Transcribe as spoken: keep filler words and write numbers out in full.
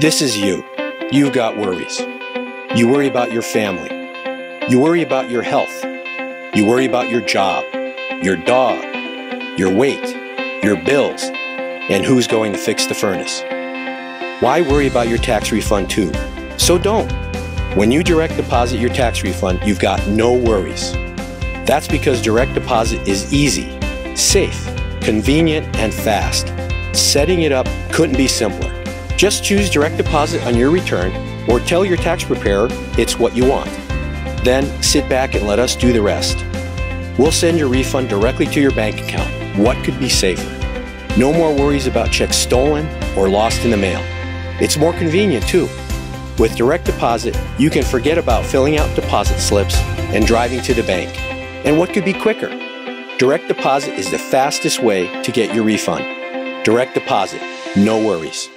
This is you. You got worries. You worry about your family. You worry about your health. You worry about your job, your dog, your weight, your bills, and who's going to fix the furnace. Why worry about your tax refund too? So don't. When you direct deposit your tax refund, you've got no worries. That's because direct deposit is easy, safe, convenient, and fast. Setting it up couldn't be simpler. Just choose direct deposit on your return or tell your tax preparer it's what you want. Then sit back and let us do the rest. We'll send your refund directly to your bank account. What could be safer? No more worries about checks stolen or lost in the mail. It's more convenient too. With direct deposit, you can forget about filling out deposit slips and driving to the bank. And what could be quicker? Direct deposit is the fastest way to get your refund. Direct deposit, no worries.